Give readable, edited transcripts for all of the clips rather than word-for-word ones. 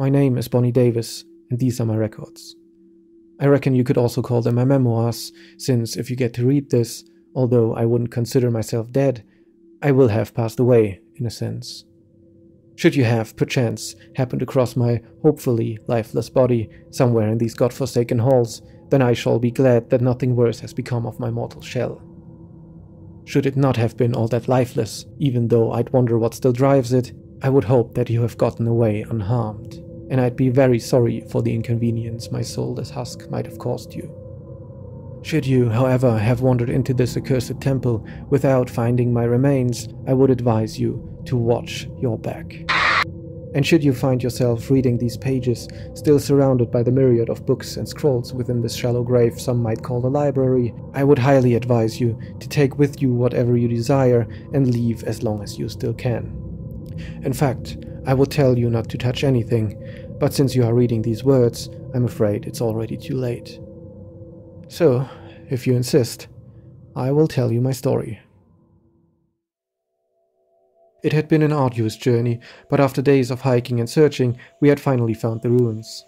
My name is Bonnie Davis, and these are my records. I reckon you could also call them my memoirs, since if you get to read this, although I wouldn't consider myself dead, I will have passed away, in a sense. Should you have, perchance, happened across my hopefully lifeless body somewhere in these godforsaken halls, then I shall be glad that nothing worse has become of my mortal shell. Should it not have been all that lifeless, even though I'd wonder what still drives it, I would hope that you have gotten away unharmed, and I'd be very sorry for the inconvenience my soulless husk might have caused you. Should you, however, have wandered into this accursed temple without finding my remains, I would advise you to watch your back. And should you find yourself reading these pages, still surrounded by the myriad of books and scrolls within this shallow grave some might call a library, I would highly advise you to take with you whatever you desire and leave as long as you still can. In fact, I will tell you not to touch anything, but since you are reading these words, I'm afraid it's already too late. So, if you insist, I will tell you my story. It had been an arduous journey, but after days of hiking and searching, we had finally found the ruins.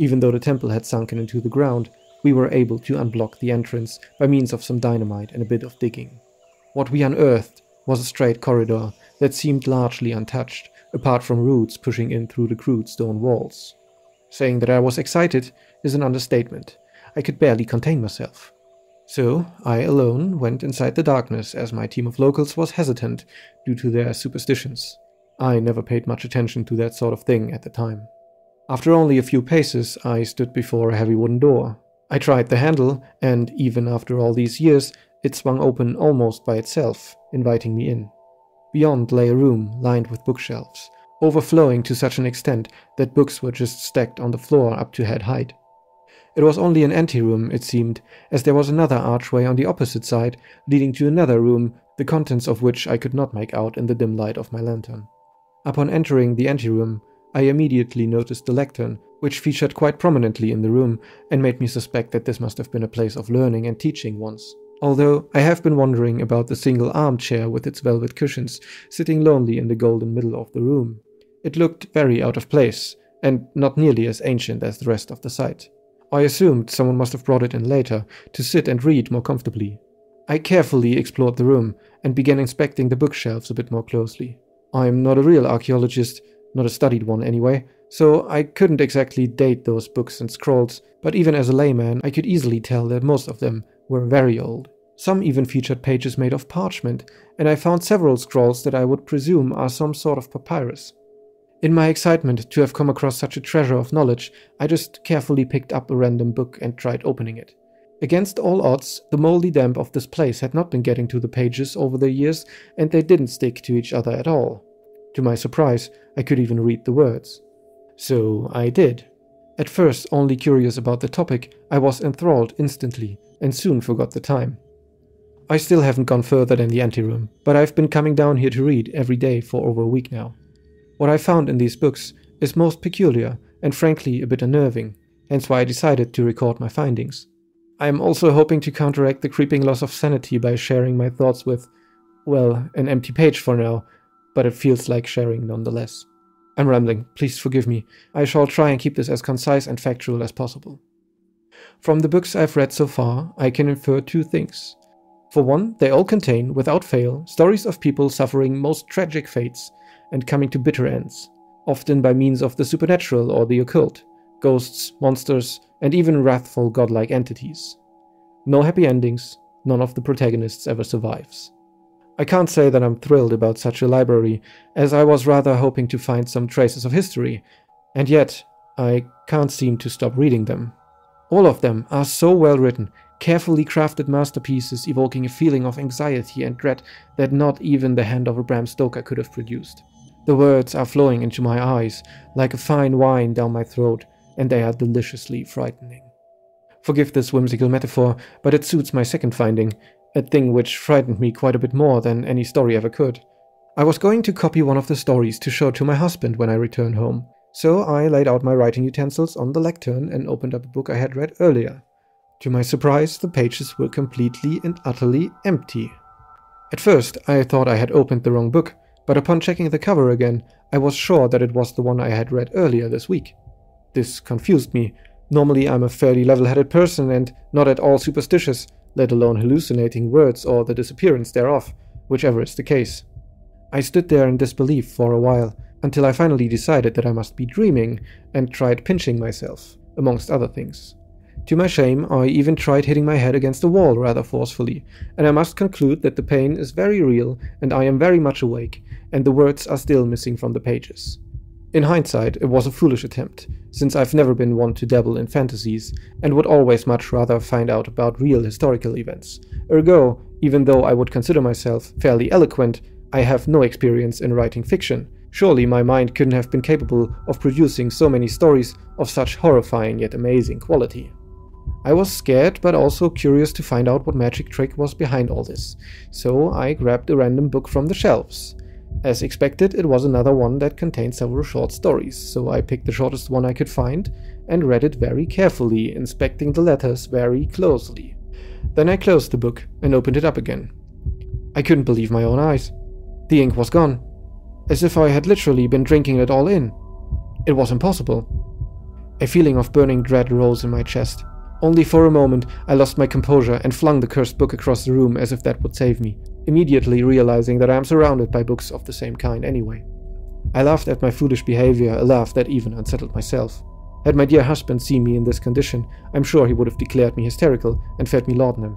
Even though the temple had sunken into the ground, we were able to unblock the entrance by means of some dynamite and a bit of digging. What we unearthed was a straight corridor that seemed largely untouched, apart from roots pushing in through the crude stone walls. Saying that I was excited is an understatement. I could barely contain myself. So, I alone went inside the darkness as my team of locals was hesitant due to their superstitions. I never paid much attention to that sort of thing at the time. After only a few paces, I stood before a heavy wooden door. I tried the handle, and even after all these years, it swung open almost by itself, inviting me in. Beyond lay a room lined with bookshelves, overflowing to such an extent that books were just stacked on the floor up to head height. It was only an anteroom, it seemed, as there was another archway on the opposite side, leading to another room, the contents of which I could not make out in the dim light of my lantern. Upon entering the anteroom, I immediately noticed the lectern, which featured quite prominently in the room, and made me suspect that this must have been a place of learning and teaching once. Although, I have been wondering about the single armchair with its velvet cushions, sitting lonely in the golden middle of the room. It looked very out of place, and not nearly as ancient as the rest of the site. I assumed someone must have brought it in later, to sit and read more comfortably. I carefully explored the room, and began inspecting the bookshelves a bit more closely. I'm not a real archaeologist, not a studied one anyway, so I couldn't exactly date those books and scrolls, but even as a layman I could easily tell that most of them were very old. Some even featured pages made of parchment, and I found several scrolls that I would presume are some sort of papyrus. In my excitement to have come across such a treasure of knowledge, I just carefully picked up a random book and tried opening it. Against all odds, the moldy damp of this place had not been getting to the pages over the years, and they didn't stick to each other at all. To my surprise, I could even read the words. So I did. At first, only curious about the topic, I was enthralled instantly, and soon forgot the time. I still haven't gone further than the anteroom, but I've been coming down here to read every day for over a week now. What I found in these books is most peculiar and frankly a bit unnerving, hence why I decided to record my findings. I am also hoping to counteract the creeping loss of sanity by sharing my thoughts with, well, an empty page for now, but it feels like sharing nonetheless. I'm rambling, please forgive me. I shall try and keep this as concise and factual as possible. From the books I've read so far, I can infer two things. For one, they all contain, without fail, stories of people suffering most tragic fates and coming to bitter ends, often by means of the supernatural or the occult, ghosts, monsters, and even wrathful godlike entities. No happy endings, none of the protagonists ever survives. I can't say that I'm thrilled about such a library, as I was rather hoping to find some traces of history, and yet I can't seem to stop reading them. All of them are so well written, carefully crafted masterpieces evoking a feeling of anxiety and dread that not even the hand of a Bram Stoker could have produced. The words are flowing into my eyes, like a fine wine down my throat, and they are deliciously frightening. Forgive this whimsical metaphor, but it suits my second finding, a thing which frightened me quite a bit more than any story ever could. I was going to copy one of the stories to show to my husband when I returned home, so I laid out my writing utensils on the lectern and opened up a book I had read earlier. To my surprise, the pages were completely and utterly empty. At first, I thought I had opened the wrong book, but upon checking the cover again, I was sure that it was the one I had read earlier this week. This confused me. Normally I'm a fairly level-headed person and not at all superstitious, let alone hallucinating words or the disappearance thereof, whichever is the case. I stood there in disbelief for a while, until I finally decided that I must be dreaming and tried pinching myself, amongst other things. To my shame, I even tried hitting my head against the wall rather forcefully, and I must conclude that the pain is very real and I am very much awake, and the words are still missing from the pages. In hindsight, it was a foolish attempt, since I've never been one to dabble in fantasies and would always much rather find out about real historical events. Ergo, even though I would consider myself fairly eloquent, I have no experience in writing fiction. Surely my mind couldn't have been capable of producing so many stories of such horrifying yet amazing quality. I was scared but also curious to find out what magic trick was behind all this, so I grabbed a random book from the shelves. As expected, it was another one that contained several short stories, so I picked the shortest one I could find and read it very carefully, inspecting the letters very closely. Then I closed the book and opened it up again. I couldn't believe my own eyes. The ink was gone, as if I had literally been drinking it all in. It was impossible. A feeling of burning dread rose in my chest. Only for a moment I lost my composure and flung the cursed book across the room as if that would save me, immediately realizing that I am surrounded by books of the same kind anyway. I laughed at my foolish behavior, a laugh that even unsettled myself. Had my dear husband seen me in this condition, I'm sure he would have declared me hysterical and fed me laudanum.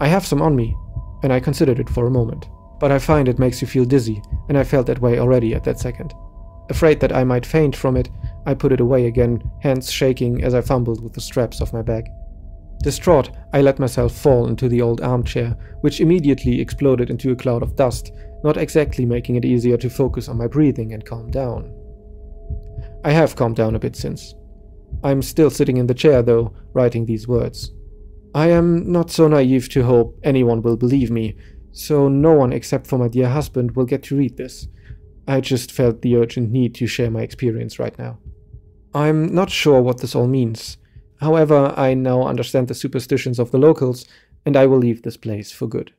I have some on me, and I considered it for a moment, but I find it makes you feel dizzy, and I felt that way already at that second. Afraid that I might faint from it, I put it away again, hands shaking as I fumbled with the straps of my bag. Distraught, I let myself fall into the old armchair, which immediately exploded into a cloud of dust, not exactly making it easier to focus on my breathing and calm down. I have calmed down a bit since. I'm still sitting in the chair, though, writing these words. I am not so naive to hope anyone will believe me, so no one except for my dear husband will get to read this. I just felt the urgent need to share my experience right now. I'm not sure what this all means. However, I now understand the superstitions of the locals, and I will leave this place for good.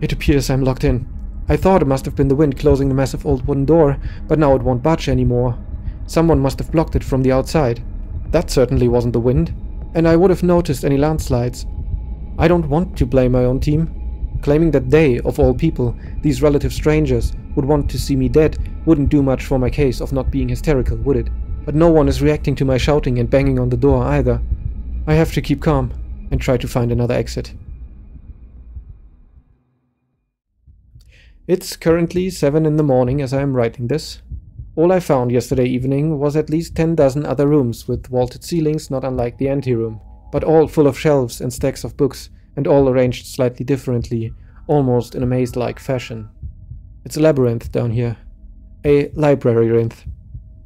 It appears I'm locked in. I thought it must have been the wind closing the massive old wooden door, but now it won't budge anymore. Someone must have blocked it from the outside. That certainly wasn't the wind, and I would have noticed any landslides. I don't want to blame my own team. Claiming that they, of all people, these relative strangers, would want to see me dead wouldn't do much for my case of not being hysterical, would it? But no one is reacting to my shouting and banging on the door either. I have to keep calm and try to find another exit. It's currently 7 in the morning as I am writing this. All I found yesterday evening was at least 10 dozen other rooms with vaulted ceilings not unlike the anteroom, but all full of shelves and stacks of books, and all arranged slightly differently, almost in a maze-like fashion. It's a labyrinth down here. A library-rinth.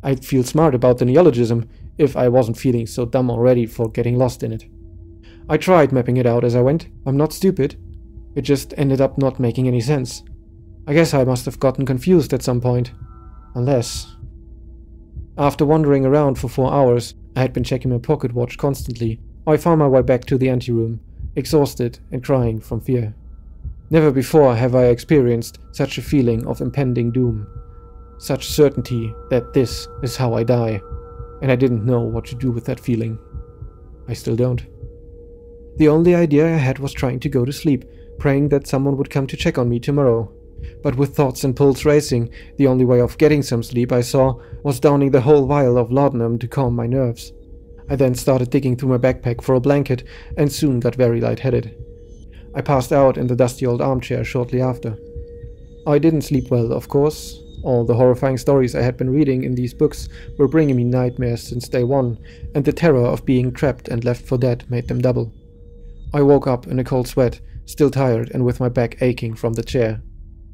I'd feel smart about the neologism if I wasn't feeling so dumb already for getting lost in it. I tried mapping it out as I went. I'm not stupid. It just ended up not making any sense. I guess I must have gotten confused at some point. Unless... After wandering around for 4 hours, I had been checking my pocket watch constantly. I found my way back to the anteroom, exhausted and crying from fear. Never before have I experienced such a feeling of impending doom, such certainty that this is how I die, and I didn't know what to do with that feeling. I still don't. The only idea I had was trying to go to sleep, praying that someone would come to check on me tomorrow. But with thoughts and pulse racing, the only way of getting some sleep I saw was downing the whole vial of laudanum to calm my nerves. I then started digging through my backpack for a blanket and soon got very lightheaded. I passed out in the dusty old armchair shortly after. I didn't sleep well, of course. All the horrifying stories I had been reading in these books were bringing me nightmares since day one, and the terror of being trapped and left for dead made them double. I woke up in a cold sweat, still tired and with my back aching from the chair.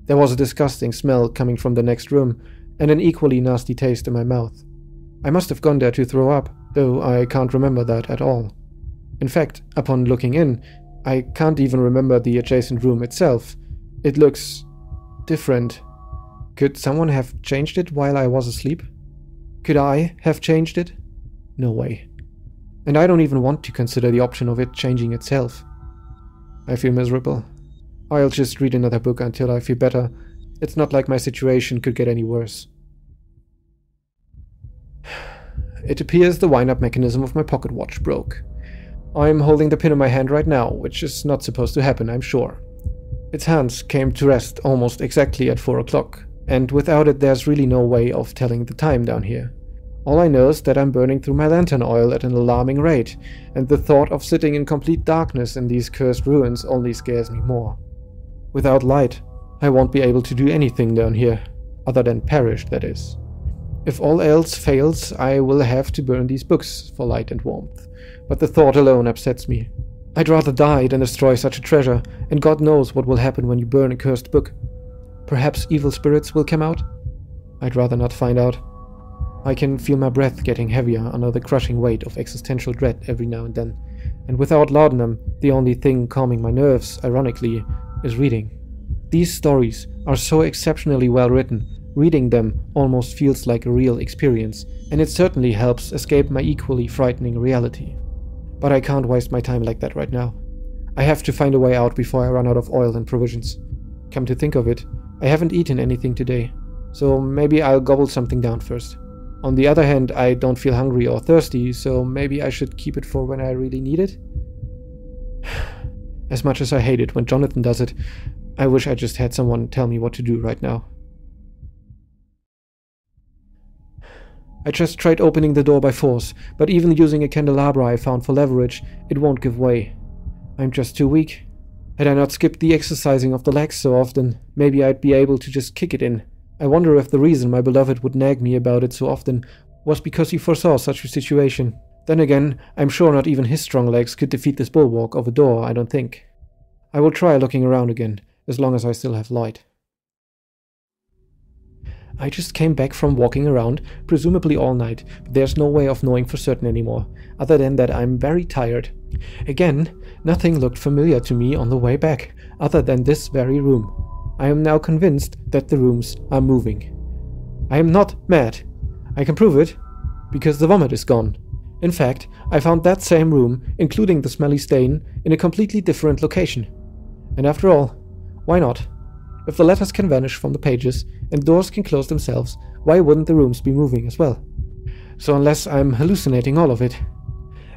There was a disgusting smell coming from the next room and an equally nasty taste in my mouth. I must have gone there to throw up, though I can't remember that at all. In fact, upon looking in, I can't even remember the adjacent room itself. It looks... different. Could someone have changed it while I was asleep? Could I have changed it? No way. And I don't even want to consider the option of it changing itself. I feel miserable. I'll just read another book until I feel better. It's not like my situation could get any worse. It appears the wind-up mechanism of my pocket watch broke. I'm holding the pin in my hand right now, which is not supposed to happen, I'm sure. Its hands came to rest almost exactly at 4 o'clock, and without it there's really no way of telling the time down here. All I know is that I'm burning through my lantern oil at an alarming rate, and the thought of sitting in complete darkness in these cursed ruins only scares me more. Without light, I won't be able to do anything down here, other than perish, that is. If all else fails, I will have to burn these books for light and warmth, but the thought alone upsets me. I'd rather die than destroy such a treasure, and God knows what will happen when you burn a cursed book. Perhaps evil spirits will come out? I'd rather not find out. I can feel my breath getting heavier under the crushing weight of existential dread every now and then, and without laudanum, the only thing calming my nerves, ironically, is reading. These stories are so exceptionally well written. Reading them almost feels like a real experience, and it certainly helps escape my equally frightening reality. But I can't waste my time like that right now. I have to find a way out before I run out of oil and provisions. Come to think of it, I haven't eaten anything today, so maybe I'll gobble something down first. On the other hand, I don't feel hungry or thirsty, so maybe I should keep it for when I really need it? As much as I hate it when Jonathan does it, I wish I just had someone tell me what to do right now. I just tried opening the door by force, but even using a candelabra I found for leverage, it won't give way. I'm just too weak. Had I not skipped the exercising of the legs so often, maybe I'd be able to just kick it in. I wonder if the reason my beloved would nag me about it so often was because he foresaw such a situation. Then again, I'm sure not even his strong legs could defeat this bulwark of a door, I don't think. I will try looking around again, as long as I still have light. I just came back from walking around, presumably all night, but there's no way of knowing for certain anymore, other than that I'm very tired. Again, nothing looked familiar to me on the way back, other than this very room. I am now convinced that the rooms are moving. I am not mad. I can prove it, because the vomit is gone. In fact, I found that same room, including the smelly stain, in a completely different location. And after all, why not? If the letters can vanish from the pages, and doors can close themselves, why wouldn't the rooms be moving as well? So unless I'm hallucinating all of it.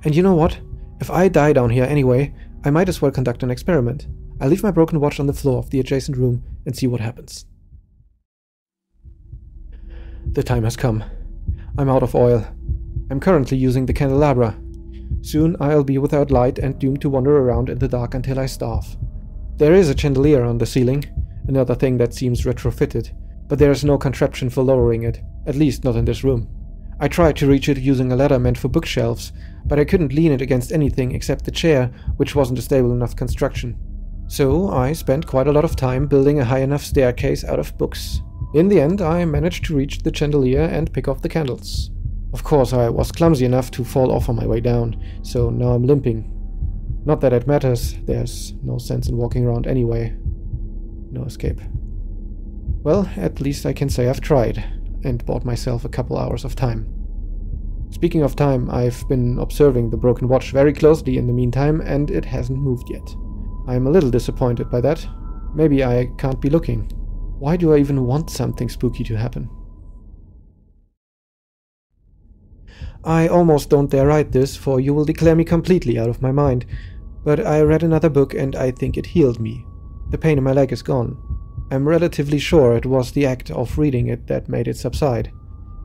And you know what? If I die down here anyway, I might as well conduct an experiment. I'll leave my broken watch on the floor of the adjacent room and see what happens. The time has come. I'm out of oil. I'm currently using the candelabra. Soon I'll be without light and doomed to wander around in the dark until I starve. There is a chandelier on the ceiling, another thing that seems retrofitted, but there is no contraption for lowering it, at least not in this room. I tried to reach it using a ladder meant for bookshelves, but I couldn't lean it against anything except the chair, which wasn't a stable enough construction. So I spent quite a lot of time building a high enough staircase out of books. In the end, I managed to reach the chandelier and pick off the candles. Of course, I was clumsy enough to fall off on my way down, so now I'm limping. Not that it matters, there's no sense in walking around anyway. No escape. Well, at least I can say I've tried, and bought myself a couple hours of time. Speaking of time, I've been observing the broken watch very closely in the meantime, and it hasn't moved yet. I'm a little disappointed by that. Maybe I can't be looking. Why do I even want something spooky to happen? I almost don't dare write this, for you will declare me completely out of my mind, but I read another book and I think it healed me. The pain in my leg is gone. I'm relatively sure it was the act of reading it that made it subside.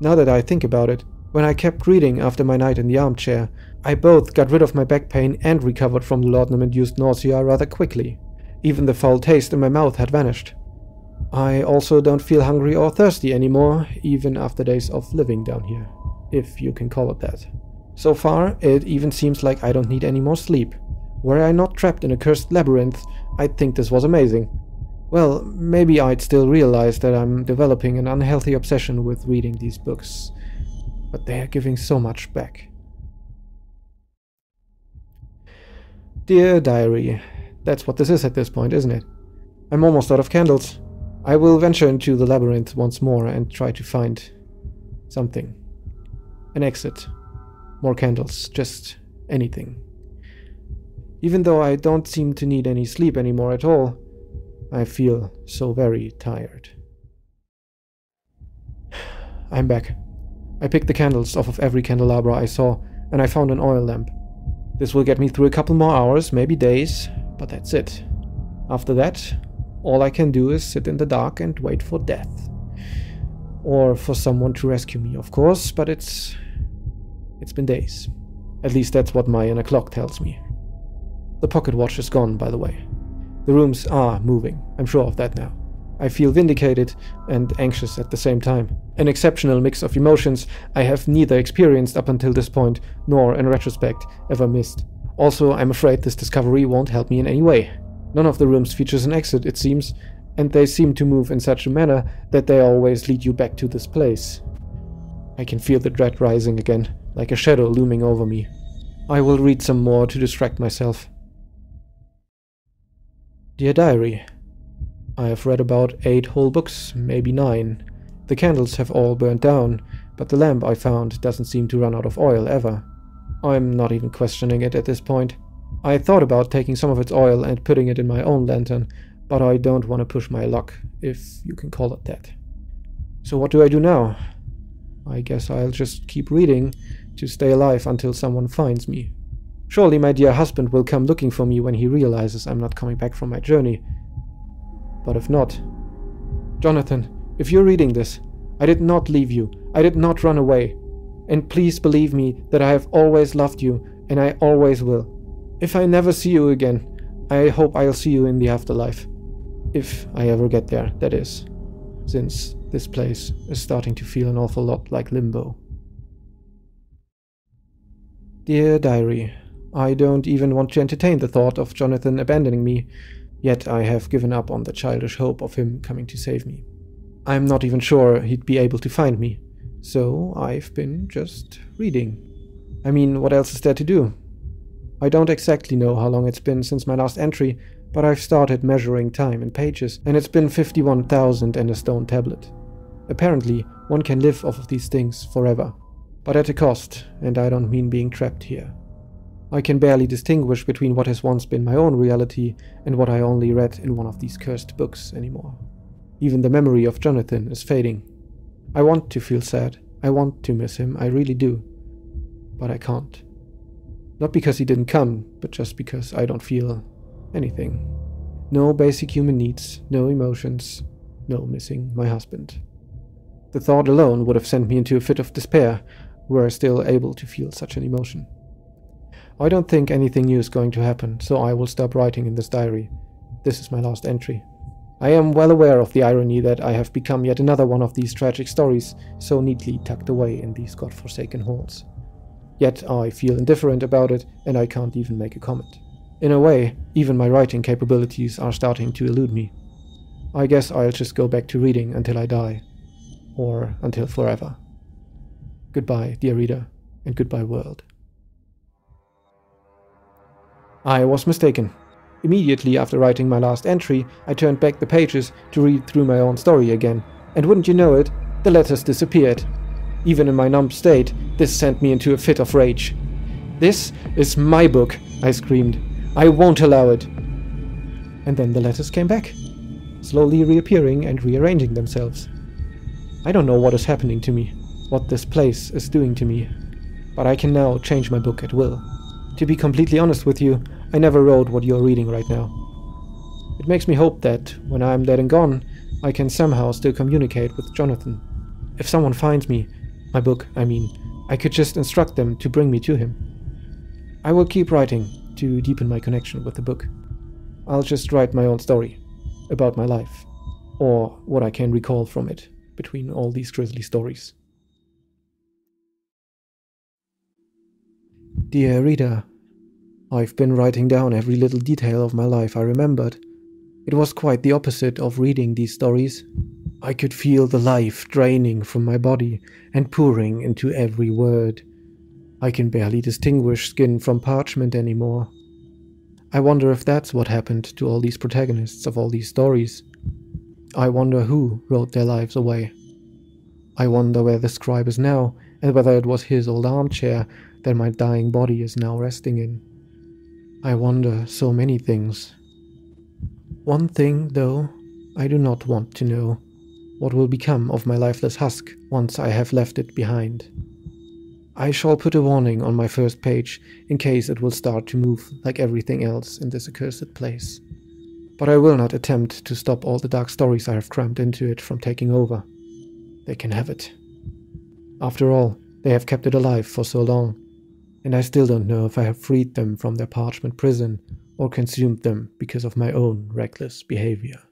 Now that I think about it, when I kept reading after my night in the armchair, I both got rid of my back pain and recovered from the laudanum-induced nausea rather quickly. Even the foul taste in my mouth had vanished. I also don't feel hungry or thirsty anymore, even after days of living down here, if you can call it that. So far, it even seems like I don't need any more sleep. Were I not trapped in a cursed labyrinth, I'd think this was amazing. Well, maybe I'd still realize that I'm developing an unhealthy obsession with reading these books. But they are giving so much back. Dear diary, that's what this is at this point, isn't it? I'm almost out of candles. I will venture into the labyrinth once more and try to find something. An exit. More candles. Just anything. Even though I don't seem to need any sleep anymore at all, I feel so very tired. I'm back. I picked the candles off of every candelabra I saw, and I found an oil lamp. This will get me through a couple more hours, maybe days, but that's it. After that, all I can do is sit in the dark and wait for death. Or for someone to rescue me, of course, but it's been days. At least that's what my inner clock tells me. The pocket watch is gone, by the way. The rooms are moving, I'm sure of that now. I feel vindicated and anxious at the same time. An exceptional mix of emotions I have neither experienced up until this point, nor, in retrospect, ever missed. Also, I'm afraid this discovery won't help me in any way. None of the rooms features an exit, it seems, and they seem to move in such a manner that they always lead you back to this place. I can feel the dread rising again, like a shadow looming over me. I will read some more to distract myself. Dear Diary, I have read about 8 whole books, maybe 9. The candles have all burned down, but the lamp I found doesn't seem to run out of oil ever. I'm not even questioning it at this point. I thought about taking some of its oil and putting it in my own lantern, but I don't want to push my luck, if you can call it that. So what do I do now? I guess I'll just keep reading to stay alive until someone finds me. Surely my dear husband will come looking for me when he realizes I'm not coming back from my journey. But if not... Jonathan, if you're reading this, I did not leave you. I did not run away. And please believe me that I have always loved you, and I always will. If I never see you again, I hope I'll see you in the afterlife. If I ever get there, that is. Since this place is starting to feel an awful lot like limbo. Dear Diary, I don't even want to entertain the thought of Jonathan abandoning me. Yet I have given up on the childish hope of him coming to save me. I'm not even sure he'd be able to find me, so I've been just reading. I mean, what else is there to do? I don't exactly know how long it's been since my last entry, but I've started measuring time in pages, and it's been 51,000 and a stone tablet. Apparently, one can live off of these things forever, but at a cost, and I don't mean being trapped here. I can barely distinguish between what has once been my own reality and what I only read in one of these cursed books anymore. Even the memory of Jonathan is fading. I want to feel sad. I want to miss him. I really do. But I can't. Not because he didn't come, but just because I don't feel anything. No basic human needs, no emotions, no missing my husband. The thought alone would have sent me into a fit of despair, were I still able to feel such an emotion. I don't think anything new is going to happen, so I will stop writing in this diary. This is my last entry. I am well aware of the irony that I have become yet another one of these tragic stories, so neatly tucked away in these godforsaken halls. Yet I feel indifferent about it, and I can't even make a comment. In a way, even my writing capabilities are starting to elude me. I guess I'll just go back to reading until I die. Or until forever. Goodbye, dear reader, and goodbye, world. I was mistaken. Immediately after writing my last entry, I turned back the pages to read through my own story again, and wouldn't you know it, the letters disappeared. Even in my numb state, this sent me into a fit of rage. "This is my book," I screamed. "I won't allow it." And then the letters came back, slowly reappearing and rearranging themselves. I don't know what is happening to me, what this place is doing to me, but I can now change my book at will. To be completely honest with you, I never wrote what you're reading right now. It makes me hope that, when I'm dead and gone, I can somehow still communicate with Jonathan. If someone finds me, my book, I mean, I could just instruct them to bring me to him. I will keep writing to deepen my connection with the book. I'll just write my own story, about my life, or what I can recall from it, between all these grisly stories. Dear reader, I've been writing down every little detail of my life I remembered. It was quite the opposite of reading these stories. I could feel the life draining from my body and pouring into every word. I can barely distinguish skin from parchment anymore. I wonder if that's what happened to all these protagonists of all these stories. I wonder who wrote their lives away. I wonder where the scribe is now, and whether it was his old armchair that my dying body is now resting in. I wonder so many things. One thing, though, I do not want to know. What will become of my lifeless husk once I have left it behind? I shall put a warning on my first page in case it will start to move like everything else in this accursed place. But I will not attempt to stop all the dark stories I have crammed into it from taking over. They can have it. After all, they have kept it alive for so long, and I still don't know if I have freed them from their parchment prison or consumed them because of my own reckless behavior.